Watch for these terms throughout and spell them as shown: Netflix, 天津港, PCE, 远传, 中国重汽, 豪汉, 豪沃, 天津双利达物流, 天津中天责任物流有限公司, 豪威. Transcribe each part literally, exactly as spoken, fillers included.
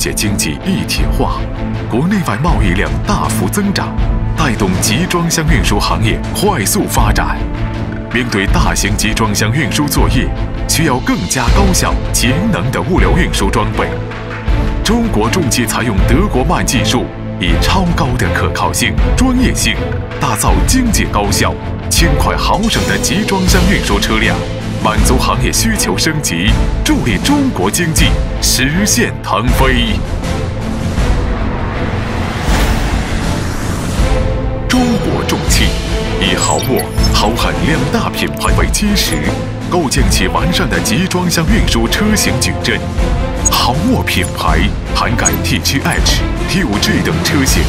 世界经济一体化，国内外贸易量大幅增长，带动集装箱运输行业快速发展。面对大型集装箱运输作业，需要更加高效、节能的物流运输装备。中国重汽采用德国慢技术，以超高的可靠性、专业性，打造经济高效、轻快豪省的集装箱运输车辆。 满足行业需求升级，助力中国经济实现腾飞。中国重汽以豪沃、豪汉两大品牌为基石，构建起完善的集装箱运输车型矩阵。豪沃品牌涵盖 T 七 H、T 五 G 等车型，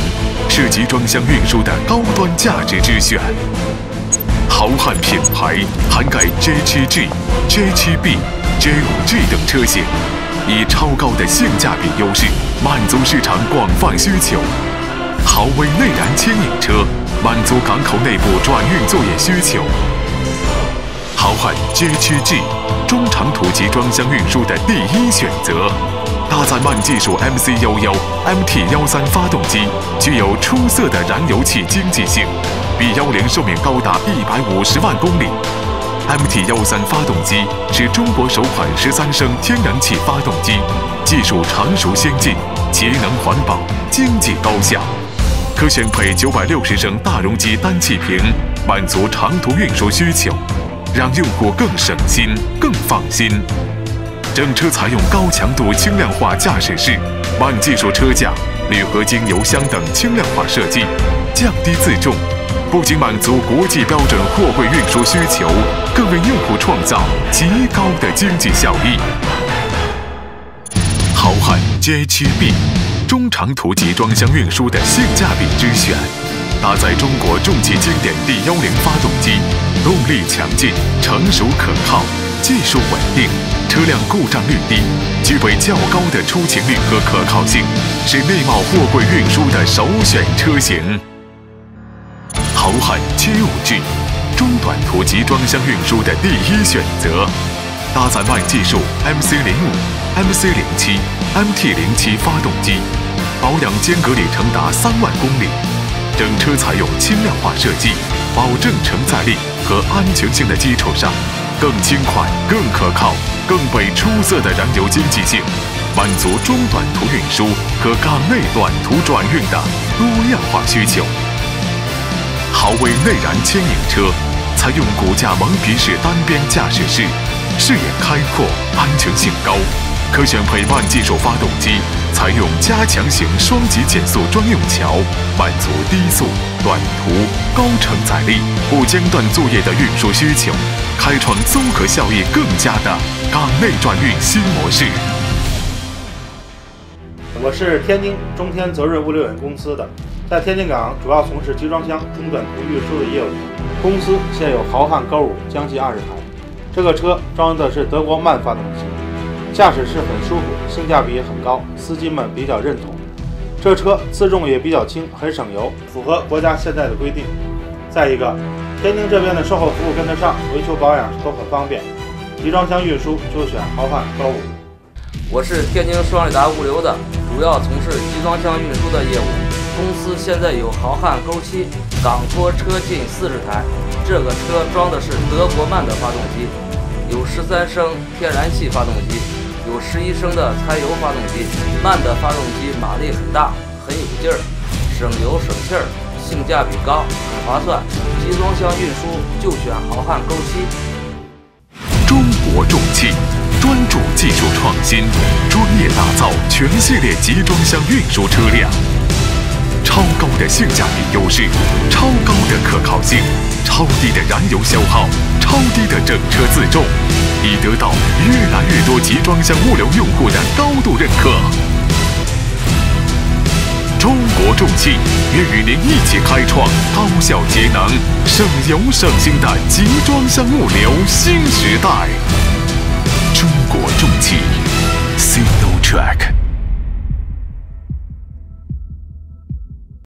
是集装箱运输的高端价值之选。 豪汉品牌涵盖 J 七 G、J 七 B、J 五 G 等车型，以超高的性价比优势满足市场广泛需求。豪威内燃牵引车满足港口内部转运作业需求。豪汉 J 七 G 中长途集装箱运输的第一选择，搭载慢技术 M C 一一、M T 一三发动机，具有出色的燃油气经济性。 B 一零寿命高达一百五十万公里 ，M T 一三发动机是中国首款十三升天然气发动机，技术成熟先进，节能环保，经济高效，可选配九百六十升大容积单气瓶，满足长途运输需求，让用户更省心、更放心。整车采用高强度轻量化驾驶室、慢技术车架、铝合金油箱等轻量化设计，降低自重。 不仅满足国际标准货柜运输需求，更为用户创造极高的经济效益。豪汉 J 七 B 中长途集装箱运输的性价比之选，搭载中国重汽经典 D 一零发动机，动力强劲、成熟可靠、技术稳定，车辆故障率低，具备较高的出勤率和可靠性，是内贸货柜运输的首选车型。 豪汉 T 五 G 中短途集装箱运输的第一选择，搭载慢技术 M C 零五、M C 零七、M T 零七发动机，保养间隔里程达三万公里。整车采用轻量化设计，保证承载力和安全性的基础上，更轻快、更可靠、更被出色的燃油经济性，满足中短途运输和港内短途转运的多样化需求。 豪威内燃牵引车采用骨架蒙皮式单边驾驶室，视野开阔，安全性高。可选配慢技术发动机，采用加强型双级减速专用桥，满足低速、短途、高承载力、不间断作业的运输需求，开创综合效益更佳的港内转运新模式。我是天津中天责任物流有限公司的。 在天津港主要从事集装箱中短途运输的业务。公司现有豪汉高尔夫将近二十台，这个车装的是德国慢发动机，驾驶室很舒服，性价比也很高，司机们比较认同。这车自重也比较轻，很省油，符合国家现在的规定。再一个，天津这边的售后服务跟得上，维修保养都很方便。集装箱运输就选豪汉高尔夫。我是天津双利达物流的，主要从事集装箱运输的业务。 公司现在有豪汉勾七港拖车近四十台，这个车装的是德国慢的发动机，有十三升天然气发动机，有十一升的柴油发动机。慢的发动机马力很大，很有劲儿，省油省气儿，性价比高，很划算。集装箱运输就选豪汉勾七。中国重汽专注技术创新，专业打造全系列集装箱运输车辆。 超高的性价比优势，超高的可靠性，超低的燃油消耗，超低的整车自重，已得到越来越多集装箱物流用户的高度认可。中国重汽愿与您一起开创高效节能、省油省心的集装箱物流新时代。中国重汽。